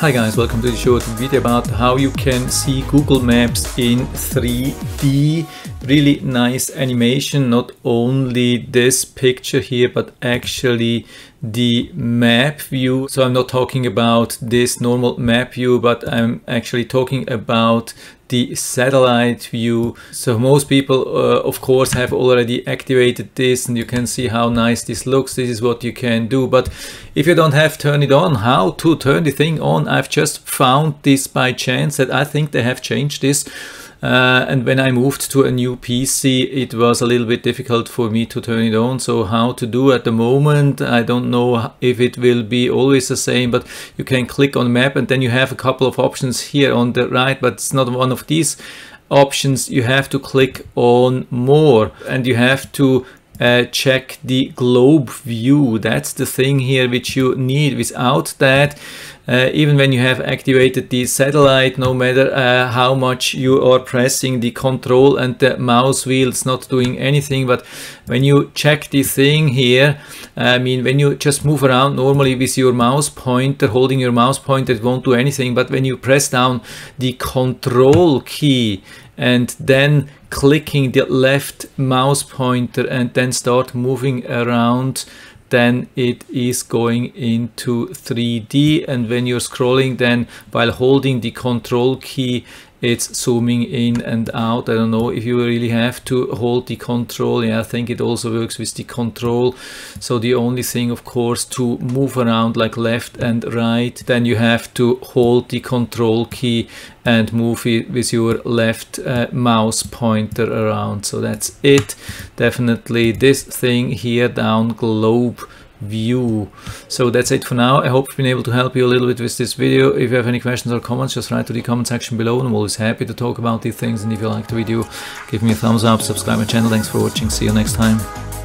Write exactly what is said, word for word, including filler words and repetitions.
Hi guys, welcome to the short video about how you can see Google Maps in three D. Really nice animation, not only this picture here, but actually the map view. So I'm not talking about this normal map view, but I'm actually talking about the satellite view. So most people uh, of course have already activated this, and you can see how nice this looks. This is what you can do, but if you don't have turn it on, how to turn the thing on? I've just found this by chance, that I think they have changed this. Uh, and when I moved to a new P C, it was a little bit difficult for me to turn it on. So how to do at the moment, I don't know if it will be always the same, but you can click on map and then you have a couple of options here on the right, but it's not one of these options. You have to click on more and you have to Uh, check the globe view. That's the thing here which you need. Without that, uh, even when you have activated the satellite, no matter uh, how much you are pressing the control and the mouse wheel, it's not doing anything. But when you check the thing here, I mean, when you just move around normally with your mouse pointer, holding your mouse pointer, it won't do anything. But when you press down the control key and then clicking the left mouse pointer and then start moving around, then it is going into three D. And when you're scrolling, then while holding the control key, it's zooming in and out. I don't know if you really have to hold the control. Yeah, I think it also works with the control. So the only thing, of course, to move around like left and right, then you have to hold the control key and move it with your left uh, mouse pointer around. So that's it. Definitely this thing here down, globe view. So that's it for now. I hope I've been able to help you a little bit with this video. If you have any questions or comments, just write to the comment section below, and I'm always happy to talk about these things. And if you like the video, give me a thumbs up, subscribe my channel. Thanks for watching. See you next time.